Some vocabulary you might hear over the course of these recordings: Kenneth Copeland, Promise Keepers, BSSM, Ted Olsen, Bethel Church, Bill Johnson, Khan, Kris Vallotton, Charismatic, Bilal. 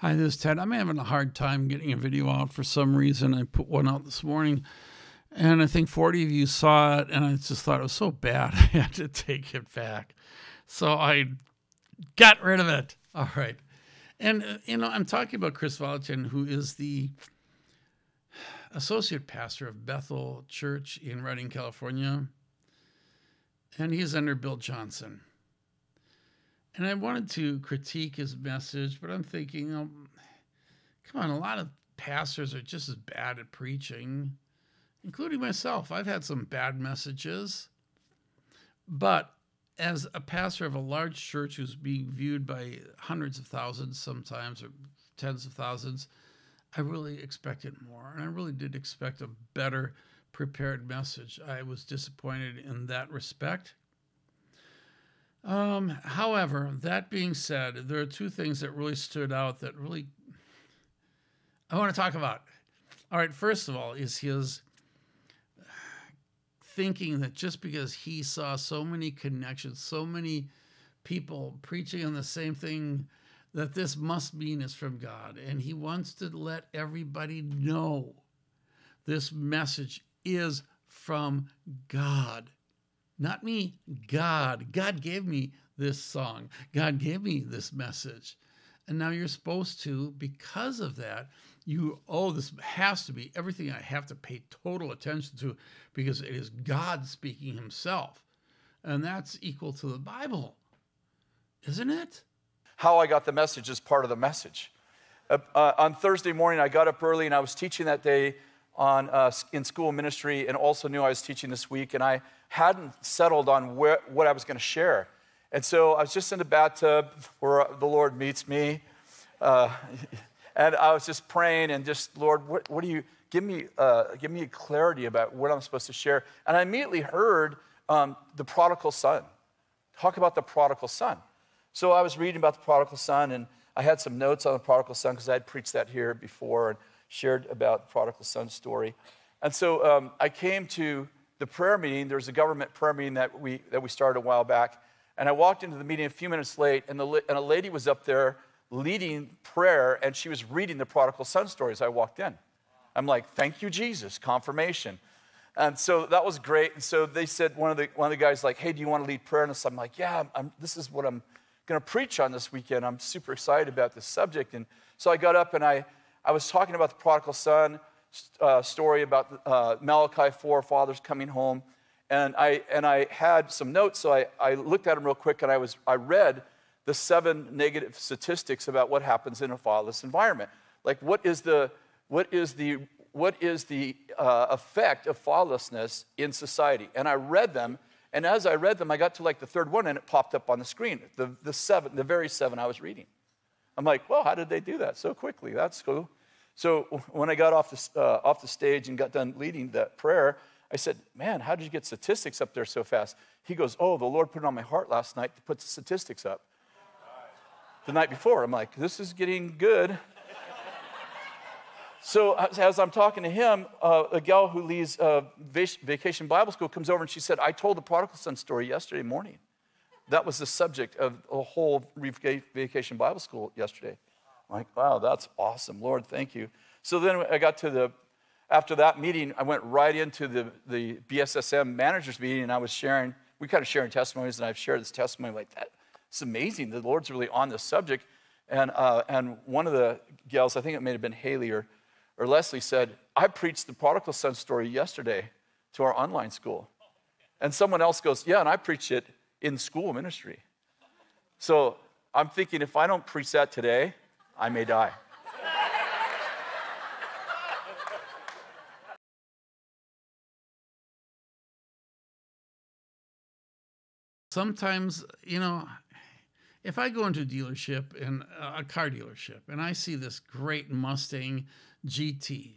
Hi, this is Ted. I'm having a hard time getting a video out for some reason. I put one out this morning, and I think 40 of you saw it, and I just thought it was so bad I had to take it back. So I got rid of it. All right. And, you know, I'm talking about Kris Vallotton, who is the associate pastor of Bethel Church in Redding, California, and he's under Bill Johnson. And I wanted to critique his message, but I'm thinking, come on, a lot of pastors are just as bad at preaching, including myself. I've had some bad messages. But as a pastor of a large church who's being viewed by hundreds of thousands sometimes, or tens of thousands, I really expected more. And I really did expect a better prepared message. I was disappointed in that respect. However, that being said, there are two things that really stood out that really I want to talk about. All right, first of all, is his thinking that just because he saw so many connections, so many people preaching on the same thing, that this must mean it's from God. And he wants to let everybody know this message is from God. Not me, God. God gave me this song. God gave me this message. And now you're supposed to, because of that, this has to be everything I have to pay total attention to, because it is God speaking himself. And that's equal to the Bible, isn't it? How I got the message is part of the message. On Thursday morning, I got up early and I was teaching that day on in school ministry, and also knew I was teaching this week, and I hadn't settled on what I was going to share. And so I was just in the bathtub where the Lord meets me, and I was just praying and just, Lord, what do you give me clarity about what I'm supposed to share? And I immediately heard the prodigal son. Talk about the prodigal son. So I was reading about the prodigal son, and I had some notes on the prodigal son because I had preached that here before and shared about the prodigal son story. And so I came to the prayer meeting. There's a government prayer meeting that we started a while back. And I walked into the meeting a few minutes late, and a lady was up there leading prayer, and she was reading the prodigal son story as I walked in. I'm like, thank you, Jesus, confirmation. And so that was great. And so they said, one of the guys like, hey, do you want to lead prayer? And so I'm like, yeah, this is what I'm going to preach on this weekend. I'm super excited about this subject. And so I got up, and I was talking about the prodigal son story, about Malachi 4, fathers coming home, and I had some notes, so I looked at them real quick, and I read the 7 negative statistics about what happens in a fatherless environment. Like, what is the effect of fatherlessness in society? And I read them, and as I read them, I got to like the third one, and it popped up on the screen, the very seven I was reading. I'm like, well, how did they do that so quickly? That's cool. So when I got off the stage and got done leading that prayer, I said, man, how did you get statistics up there so fast? He goes, oh, the Lord put it on my heart last night to put the statistics up the night before. I'm like, this is getting good. So as I'm talking to him, a gal who leads Vacation Bible School comes over, and she said, I told the prodigal son story yesterday morning. That was the subject of a whole Vacation Bible School yesterday. I'm like, wow, that's awesome. Lord, thank you. So then I got to after that meeting, I went right into the BSSM managers meeting, and I was sharing, we kind of sharing testimonies, and I've shared this testimony like that. It's amazing. The Lord's really on this subject. And one of the gals, I think it may have been Haley or Leslie, said, I preached the prodigal son story yesterday to our online school. And someone else goes, yeah, and I preached it in school ministry. So I'm thinking, if I don't preach that today, I may die. Sometimes, you know, if I go into a dealership, and a car dealership, and I see this great Mustang GT,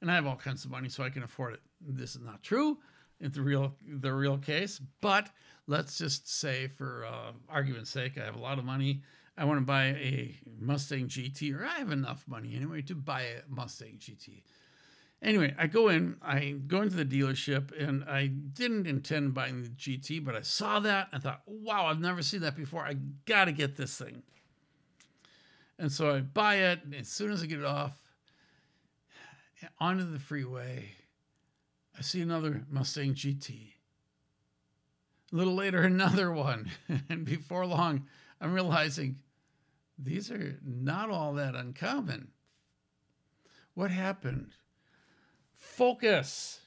and I have all kinds of money so I can afford it. This is not true. It's the real case, but let's just say, for argument's sake, I have a lot of money. I want to buy a Mustang GT, or I have enough money anyway to buy a Mustang GT. Anyway, I go into the dealership, and I didn't intend buying the GT, but I saw that and I thought, wow, I've never seen that before. I got to get this thing. And so I buy it, and as soon as I get it off, onto the freeway, I see another Mustang GT. A little later, another one. And before long, I'm realizing these are not all that uncommon. What happened? Focus.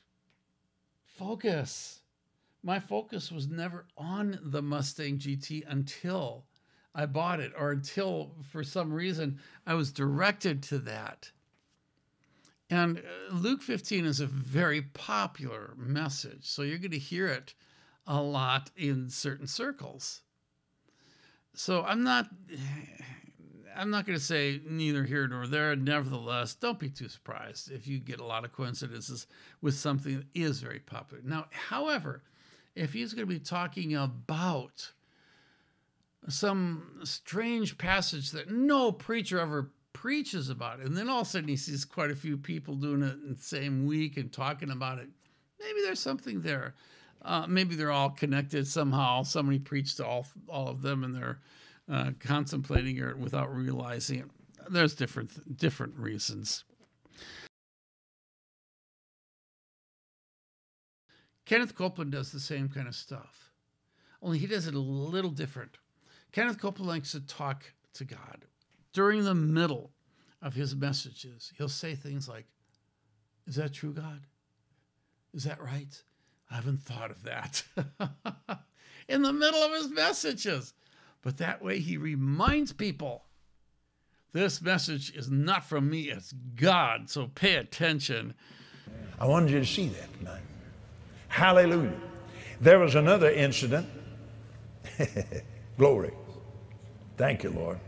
Focus. My focus was never on the Mustang GT until I bought it, or until for some reason I was directed to that. And Luke 15 is a very popular message, so you're going to hear it a lot in certain circles. So I'm not going to say neither here nor there. Nevertheless, don't be too surprised if you get a lot of coincidences with something that is very popular. Now, however, if he's going to be talking about some strange passage that no preacher ever preaches about, and then all of a sudden he sees quite a few people doing it in the same week and talking about it, maybe there's something there. Maybe they're all connected somehow. Somebody preached to all of them, and they're contemplating it without realizing it. There's different reasons. Kenneth Copeland does the same kind of stuff, only he does it a little different. Kenneth Copeland likes to talk to God during the middle of his messages. He'll say things like, "Is that true, God? Is that right? I haven't thought of that." In the middle of his messages. But that way he reminds people, this message is not from me, it's God, so pay attention. I wanted you to see that tonight. Hallelujah. There was another incident. Glory. Thank you, Lord.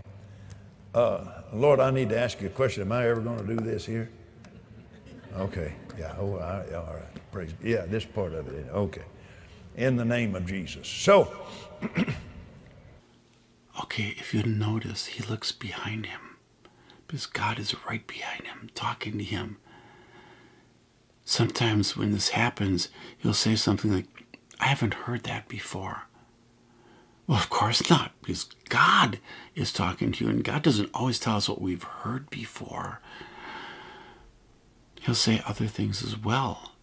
Lord, I need to ask you a question. Am I ever going to do this here? Okay. Yeah, oh, all right. Praise. Yeah, this part of it. Okay. In the name of Jesus. So, okay, if you notice, he looks behind him because God is right behind him, talking to him. Sometimes when this happens, he'll say something like, "I haven't heard that before." Well, of course not, because God is talking to you, and God doesn't always tell us what we've heard before. He'll say other things as well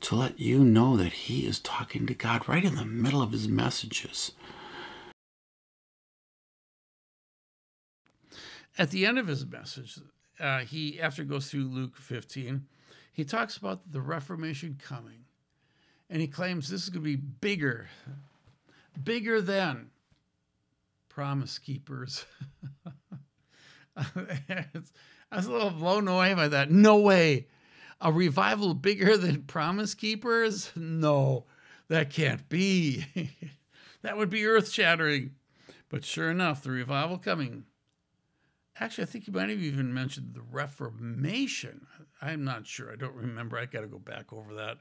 to let you know that he is talking to God right in the middle of his messages. At the end of his message, he, after he goes through Luke 15, he talks about the Reformation coming, and he claims this is going to be bigger than Promise Keepers. I was a little blown away by that. No way. A revival bigger than Promise Keepers? No, that can't be. That would be earth-shattering. But sure enough, the revival coming. Actually, I think you might have even mentioned the Reformation. I'm not sure. I don't remember. I got to go back over that.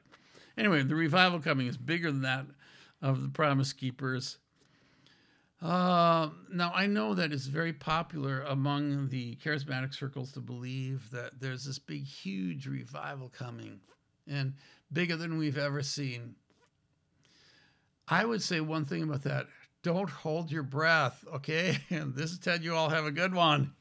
Anyway, the revival coming is bigger than that of the Promise Keepers. Now, I know that it's very popular among the charismatic circles to believe that there's this big, huge revival coming, and bigger than we've ever seen. I would say one thing about that. Don't hold your breath, okay? And this is Ted. You all have a good one.